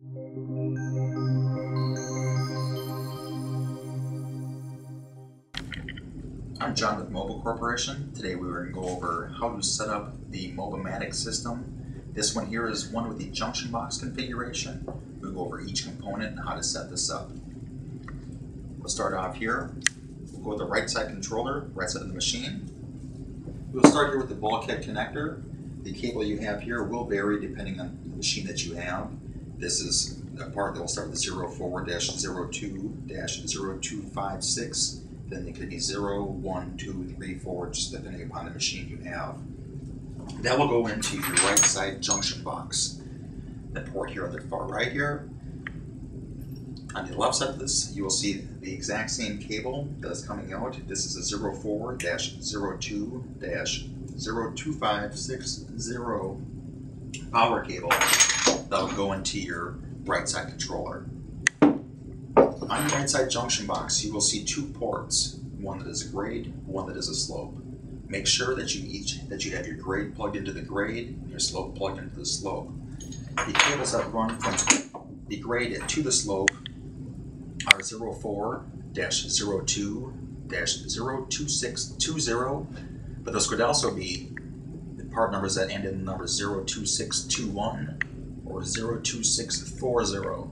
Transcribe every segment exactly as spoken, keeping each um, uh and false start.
I'm John with Mobile Corporation. Today we were going to go over how to set up the MOBA MATIC system. This one here is one with the junction box configuration. We'll go over each component and how to set this up. We'll start off here. We'll go with the right side controller, right side of the machine. We'll start here with the bulkhead connector. The cable you have here will vary depending on the machine that you have. This is the part that will start with zero four dash zero two dash zero two five six, then it could be zero, one, two, three, four, just depending upon the machine you have. That will go into your right side junction box. The port here on the far right here. On the left side of this, you will see the exact same cable that is coming out. This is a zero four dash zero two dash zero two five six zero power cable that will go into your right side controller. On the right side junction box, you will see two ports, one that is a grade, one that is a slope. Make sure that you each that you have your grade plugged into the grade and your slope plugged into the slope. The cables that run from the grade to the slope are zero four dash zero two dash zero two six two zero, but those could also be the part numbers that end in the number zero two six two one. Or zero two six four zero.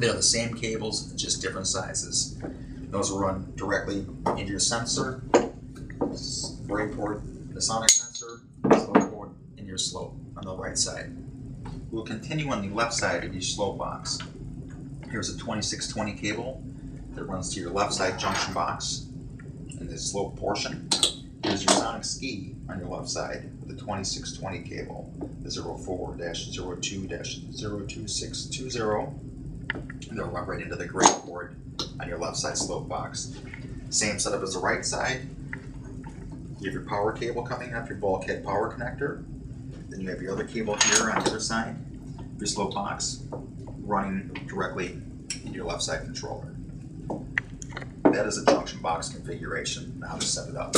They are the same cables, just different sizes. Those will run directly into your sensor. This is the gray port, the sonic sensor, slope port, and your slope on the right side. We'll continue on the left side of each slope box. Here's a twenty-six twenty cable that runs to your left side junction box in the slope portion. Here's your sonic ski on your left side with the twenty-six twenty cable, the zero four dash zero two dash zero two six two zero. They'll run right into the gray port on your left side slope box. Same setup as the right side. You have your power cable coming up, your bulkhead power connector. Then you have your other cable here on the other side, your slope box, running directly into your left side controller. That is a junction box configuration and how to set it up.